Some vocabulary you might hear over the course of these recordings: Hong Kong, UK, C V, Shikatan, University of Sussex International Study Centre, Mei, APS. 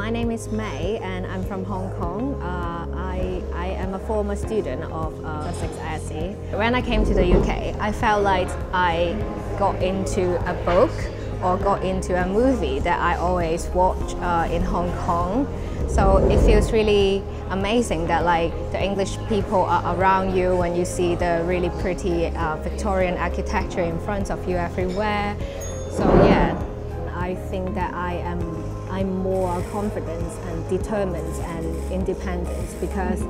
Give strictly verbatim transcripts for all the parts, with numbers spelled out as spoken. my name is Mei and I'm from Hong Kong. Uh, I, I am a former student of uh, Sussex. When I came to the U K, I felt like I got into a book or got into a movie that I always watch uh, in Hong Kong. So it feels really amazing that like the English people are around you when you see the really pretty uh, Victorian architecture in front of you everywhere. So yeah, I think that I am I'm more confident and determined and independent because,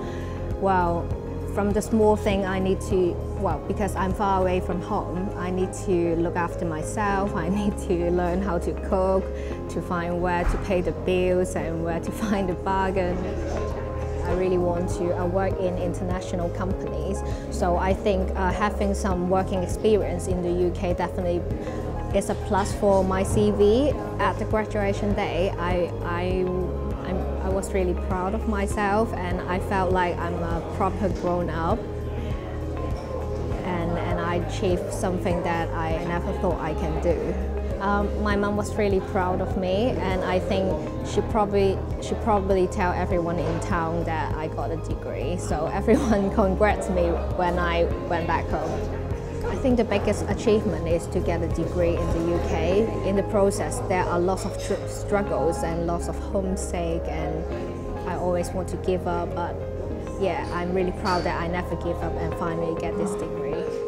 well, from the small thing I need to, well, because I'm far away from home, I need to look after myself, I need to learn how to cook, to find where to pay the bills and where to find a bargain. I really want to uh, work in international companies, so I think uh, having some working experience in the U K definitely is a plus for my C V. At the graduation day, I, I I was really proud of myself and I felt like I'm a proper grown-up and, and I achieved something that I never thought I can do. Um, my mum was really proud of me and I think she probably she probably tell everyone in town that I got a degree, so everyone congrats me when I went back home. I think the biggest achievement is to get a degree in the U K. In the process, there are lots of struggles and lots of homesick, and I always want to give up, but yeah, I'm really proud that I never give up and finally get this degree.